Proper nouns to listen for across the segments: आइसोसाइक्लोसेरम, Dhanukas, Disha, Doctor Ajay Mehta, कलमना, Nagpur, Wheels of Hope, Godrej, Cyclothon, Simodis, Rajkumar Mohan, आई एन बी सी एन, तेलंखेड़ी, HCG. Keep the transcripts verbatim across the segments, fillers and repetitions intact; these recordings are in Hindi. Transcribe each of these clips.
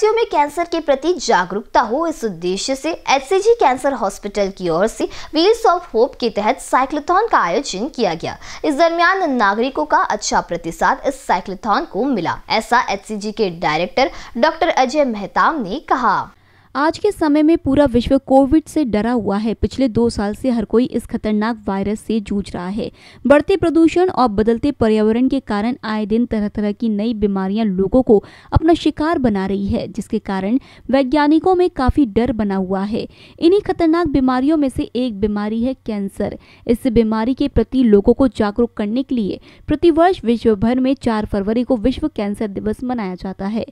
देशवासियों में कैंसर के प्रति जागरूकता हो, इस उद्देश्य से एचसीजी कैंसर हॉस्पिटल की ओर से व्हील्स ऑफ होप के तहत साइक्लोथॉन का आयोजन किया गया। इस दरमियान नागरिकों का अच्छा प्रतिसाद इस साइक्लोथॉन को मिला, ऐसा एचसीजी के डायरेक्टर डॉक्टर अजय मेहता ने कहा। आज के समय में पूरा विश्व कोविड से डरा हुआ है। पिछले दो साल से हर कोई इस खतरनाक वायरस से जूझ रहा है। बढ़ते प्रदूषण और बदलते पर्यावरण के कारण आए दिन तरह तरह की नई बीमारियां लोगों को अपना शिकार बना रही है, जिसके कारण वैज्ञानिकों में काफी डर बना हुआ है। इन्हीं खतरनाक बीमारियों में से एक बीमारी है कैंसर। इस बीमारी के प्रति लोगों को जागरूक करने के लिए प्रतिवर्ष विश्व भर में चार फरवरी को विश्व कैंसर दिवस मनाया जाता है।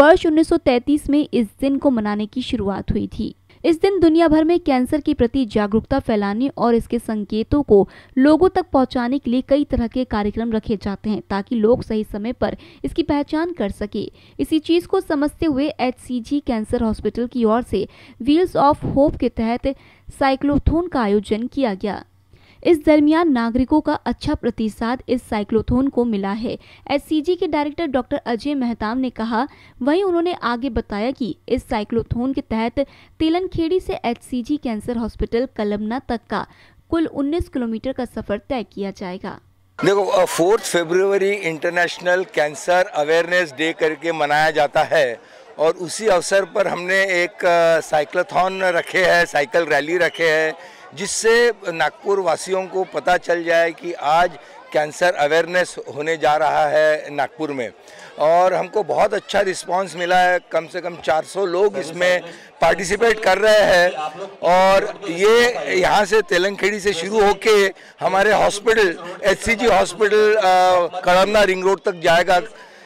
वर्ष उन्नीस सौ तैंतीस में इस दिन को मनाने की शुरुआत हुई थी। इस दिन दुनिया भर में कैंसर के प्रति जागरूकता फैलाने और इसके संकेतों को लोगों तक पहुंचाने के लिए कई तरह के कार्यक्रम रखे जाते हैं, ताकि लोग सही समय पर इसकी पहचान कर सके। इसी चीज को समझते हुए एचसीजी कैंसर हॉस्पिटल की ओर से व्हील्स ऑफ होप के तहत साइक्लोथोन का आयोजन किया गया। इस दरमियान नागरिकों का अच्छा प्रतिसाद इस साइक्लोथोन को मिला है, एचसीजी के डायरेक्टर डॉक्टर अजय मेहताम ने कहा। वहीं उन्होंने आगे बताया कि इस साइक्लोथोन के तहत तेलंखेड़ी से एचसीजी कैंसर हॉस्पिटल कलमना तक का कुल उन्नीस किलोमीटर का सफर तय किया जाएगा। देखो, फोर्थ फरवरी इंटरनेशनल कैंसर अवेयरनेस डे करके मनाया जाता है और उसी अवसर पर हमने एक साइक्लोथॉन रखे है, साइकिल रैली रखे है, जिससे नागपुर वासियों को पता चल जाए कि आज कैंसर अवेयरनेस होने जा रहा है नागपुर में। और हमको बहुत अच्छा रिस्पांस मिला है, कम से कम चार सौ लोग इसमें पार्टिसिपेट कर रहे हैं। और ये यहाँ से तेलंखेड़ी से शुरू होके हमारे hospital HCG hospital कलमना ring road तक जाएगा।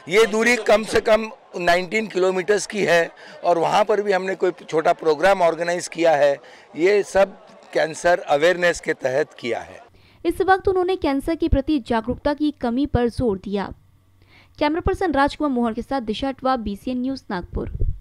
ये दूरी कम से कम उन्नीस किलोमीटर्स की है और वहाँ पर भी हमने कोई छोटा प्रोग्राम ऑर्गेनाइज किया है। ये सब कैंसर अवेयरनेस के तहत किया है। इस वक्त उन्होंने कैंसर के प्रति जागरूकता की कमी पर जोर दिया। कैमरा पर्सन राजकुमार मोहन के साथ Disha, आई एन बी सी एन news, Nagpur.